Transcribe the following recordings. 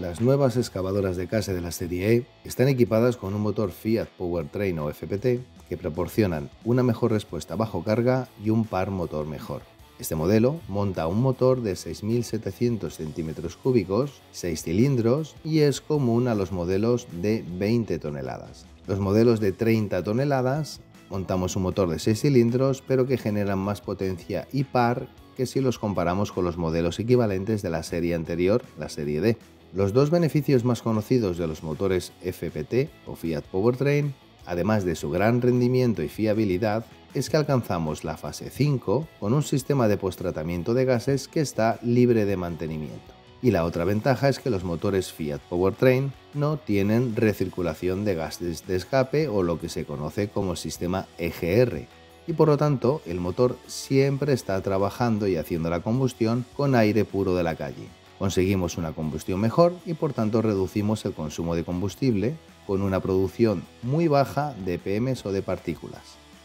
Las nuevas excavadoras de Case de la serie E están equipadas con un motor Fiat Powertrain o FPT que proporcionan una mejor respuesta bajo carga y un par motor mejor. Este modelo monta un motor de 6.700 centímetros cúbicos, 6 cilindros y es común a los modelos de 20 toneladas. Los modelos de 30 toneladas montamos un motor de 6 cilindros pero que generan más potencia y par que si los comparamos con los modelos equivalentes de la serie anterior, la serie D. Los dos beneficios más conocidos de los motores FPT o Fiat Powertrain, además de su gran rendimiento y fiabilidad, es que alcanzamos la fase 5 con un sistema de postratamiento de gases que está libre de mantenimiento. Y la otra ventaja es que los motores Fiat Powertrain no tienen recirculación de gases de escape o lo que se conoce como sistema EGR, y por lo tanto el motor siempre está trabajando y haciendo la combustión con aire puro de la calle. Conseguimos una combustión mejor y por tanto reducimos el consumo de combustible con una producción muy baja de PMs o de partículas.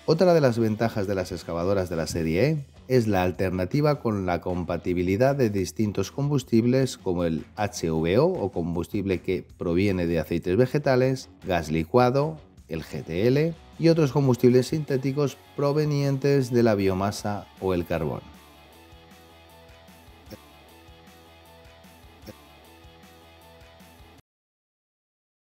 Otra de las ventajas de las excavadoras de la serie E es la alternativa con la compatibilidad de distintos combustibles como el HVO o combustible que proviene de aceites vegetales, gas licuado, el GTL y otros combustibles sintéticos provenientes de la biomasa o el carbón.